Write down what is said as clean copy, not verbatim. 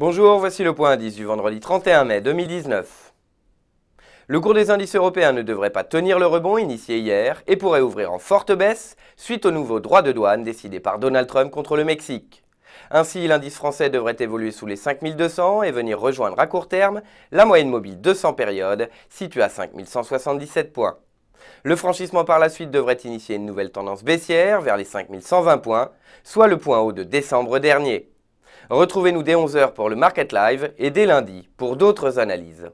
Bonjour, voici le point indice du vendredi 31 mai 2019. Le cours des indices européens ne devrait pas tenir le rebond initié hier et pourrait ouvrir en forte baisse suite au nouveau droit de douane décidé par Donald Trump contre le Mexique. Ainsi, l'indice français devrait évoluer sous les 5200 et venir rejoindre à court terme la moyenne mobile 200 périodes située à 5177 points. Le franchissement par la suite devrait initier une nouvelle tendance baissière vers les 5120 points, soit le point haut de décembre dernier. Retrouvez-nous dès 11h pour le Market Live et dès lundi pour d'autres analyses.